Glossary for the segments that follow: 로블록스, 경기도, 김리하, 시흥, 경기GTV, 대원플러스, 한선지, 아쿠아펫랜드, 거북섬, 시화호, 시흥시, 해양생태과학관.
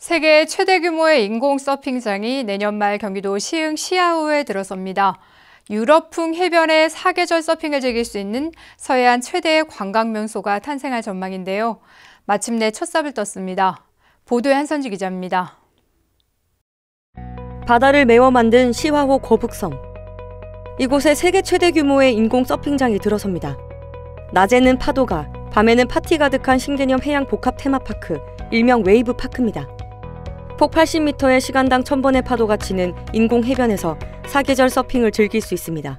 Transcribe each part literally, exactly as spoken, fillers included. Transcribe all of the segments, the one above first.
세계 최대 규모의 인공 서핑장이 내년 말 경기도 시흥 시화호에 들어섭니다. 유럽풍 해변에 사계절 서핑을 즐길 수 있는 서해안 최대의 관광명소가 탄생할 전망인데요. 마침내 첫 삽을 떴습니다. 보도에 한선지 기자입니다. 바다를 메워 만든 시화호 거북섬. 이곳에 세계 최대 규모의 인공 서핑장이 들어섭니다. 낮에는 파도가, 밤에는 파티 가득한 신개념 해양 복합 테마파크, 일명 웨이브파크입니다. 폭 팔십 미터의 시간당 천 번의 파도가 치는 인공 해변에서 사계절 서핑을 즐길 수 있습니다.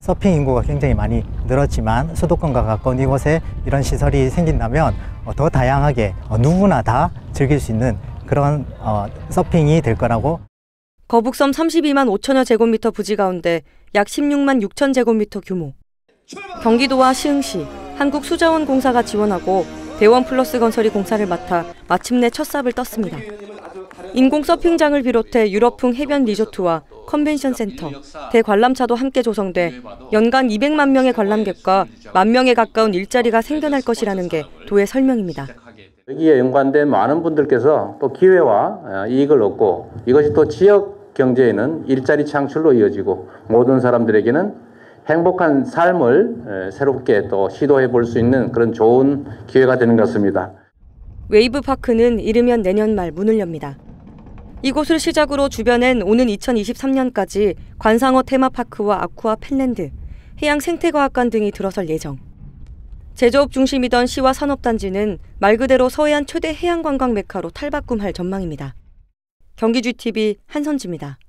서핑 인구가 굉장히 많이 늘었지만 수도권과 가까운 이곳에 이런 시설이 생긴다면 더 다양하게 누구나 다 즐길 수 있는 그런 서핑이 될 거라고. 거북섬 삼십이만 오천여 제곱미터 부지 가운데 약 십육만 육천 제곱미터 규모. 경기도와 시흥시, 한국수자원공사가 지원하고 대원플러스 건설이 공사를 맡아 마침내 첫 삽을 떴습니다. 인공 서핑장을 비롯해 유럽풍 해변 리조트와 컨벤션 센터, 대관람차도 함께 조성돼 연간 이백만 명의 관람객과 만 명에 가까운 일자리가 생겨날 것이라는 게 도의 설명입니다. 여기에 연관된 많은 분들께서 또 기회와 이익을 얻고 이것이 또 지역 경제에는 일자리 창출로 이어지고 모든 사람들에게는 행복한 삶을 새롭게 또 시도해 볼 수 있는 그런 좋은 기회가 되는 것 같습니다. 웨이브파크는 이르면 내년 말 문을 엽니다. 이곳을 시작으로 주변엔 오는 이천이십삼 년까지 관상어 테마파크와 아쿠아펫랜드, 해양생태과학관 등이 들어설 예정. 제조업 중심이던 시와 산업단지는 말 그대로 서해안 최대 해양관광 메카로 탈바꿈할 전망입니다. 경기지티비 한선지입니다.